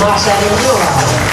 Маша Олег Лёва.